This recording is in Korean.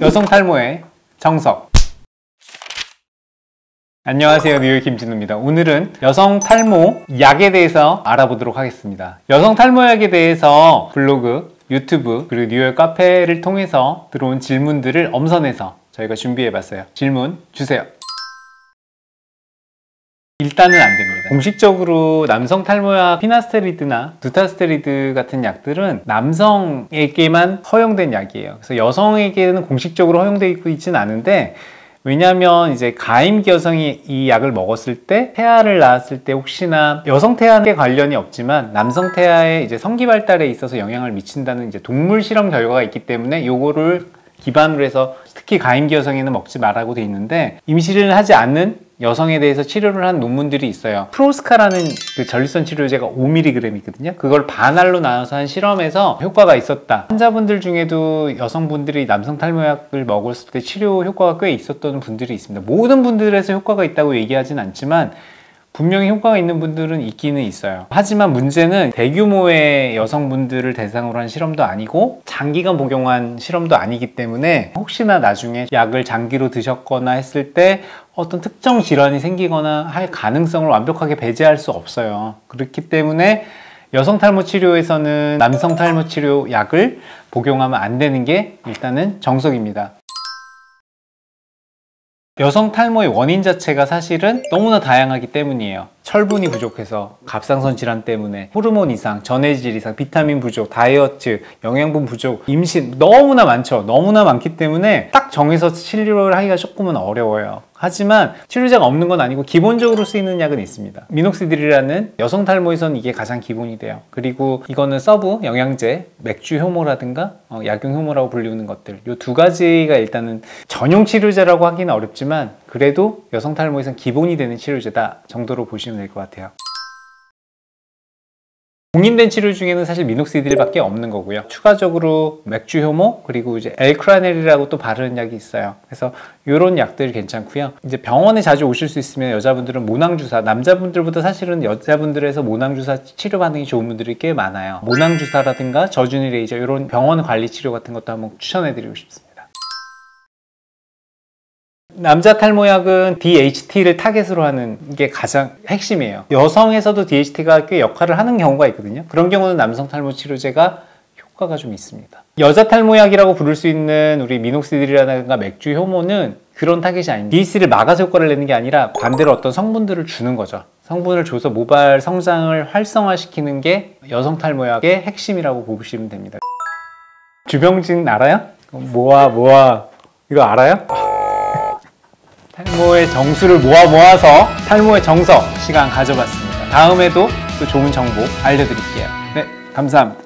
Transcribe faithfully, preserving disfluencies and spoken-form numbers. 여성 탈모의 정석. 안녕하세요, 뉴욕 김진우입니다. 오늘은 여성 탈모 약에 대해서 알아보도록 하겠습니다. 여성 탈모약에 대해서 블로그, 유튜브, 그리고 뉴욕 카페를 통해서 들어온 질문들을 엄선해서 저희가 준비해봤어요. 질문 주세요. 일단은 안 됩니다. 공식적으로 남성 탈모약 피나스테리드나 두타스테리드 같은 약들은 남성에게만 허용된 약이에요. 그래서 여성에게는 공식적으로 허용되어 있고 있지는 않은데, 왜냐하면 이제 가임기 여성이 이 약을 먹었을 때 태아를 낳았을 때 혹시나 여성 태아에 관련이 없지만 남성 태아의 이제 성기 발달에 있어서 영향을 미친다는 이제 동물 실험 결과가 있기 때문에 요거를 기반으로 해서 특히 가임기 여성에는 먹지 말라고 돼 있는데, 임신을 하지 않는 여성에 대해서 치료를 한 논문들이 있어요. 프로스카라는 그 전립선 치료제가 오 밀리그램 있거든요. 그걸 반알로 나눠서 한 실험에서 효과가 있었다. 환자분들 중에도 여성분들이 남성 탈모약을 먹었을 때 치료 효과가 꽤 있었던 분들이 있습니다. 모든 분들에서 효과가 있다고 얘기하진 않지만 분명히 효과가 있는 분들은 있기는 있어요. 하지만 문제는 대규모의 여성분들을 대상으로 한 실험도 아니고 장기간 복용한 실험도 아니기 때문에 혹시나 나중에 약을 장기로 드셨거나 했을 때 어떤 특정 질환이 생기거나 할 가능성을 완벽하게 배제할 수 없어요. 그렇기 때문에 여성 탈모 치료에서는 남성 탈모 치료 약을 복용하면 안 되는 게 일단은 정석입니다. 여성 탈모의 원인 자체가 사실은 너무나 다양하기 때문이에요. 철분이 부족해서, 갑상선 질환 때문에, 호르몬 이상, 전해질 이상, 비타민 부족, 다이어트, 영양분 부족, 임신 너무나 많죠. 너무나 많기 때문에 딱 정해서 치료를 하기가 조금은 어려워요. 하지만 치료제가 없는 건 아니고 기본적으로 쓰이는 약은 있습니다. 미녹시딜이라는 여성 탈모에선 이게 가장 기본이 돼요. 그리고 이거는 서브, 영양제, 맥주효모라든가 어, 약용효모라고 불리우는 것들, 이 두 가지가 일단은 전용 치료제라고 하기는 어렵지만 그래도 여성 탈모에선 기본이 되는 치료제다 정도로 보시면 될 것 같아요. 공인된 치료 중에는 사실 미녹시딜밖에 없는 거고요. 추가적으로 맥주효모, 그리고 이제 엘크라넬이라고 또 바르는 약이 있어요. 그래서 이런 약들 괜찮고요. 이제 병원에 자주 오실 수 있으면 여자분들은 모낭주사, 남자분들보다 사실은 여자분들에서 모낭주사 치료 반응이 좋은 분들이 꽤 많아요. 모낭주사라든가 저준위 레이저, 이런 병원 관리 치료 같은 것도 한번 추천해드리고 싶습니다. 남자 탈모약은 디 에이치 티를 타겟으로 하는 게 가장 핵심이에요. 여성에서도 디 에이치 티가 꽤 역할을 하는 경우가 있거든요. 그런 경우는 남성 탈모 치료제가 효과가 좀 있습니다. 여자 탈모약이라고 부를 수 있는 우리 미녹시딜이라든가 맥주효모는 그런 타겟이 아닙니다. 디 에이치 티를 막아서 효과를 내는 게 아니라 반대로 어떤 성분들을 주는 거죠. 성분을 줘서 모발 성장을 활성화시키는 게 여성 탈모약의 핵심이라고 보시면 됩니다. 주병진 알아요? 모아 모아 이거 알아요? 탈모의 정수를 모아 모아서 탈모의 정석 시간 가져봤습니다. 다음에도 또 좋은 정보 알려드릴게요. 네, 감사합니다.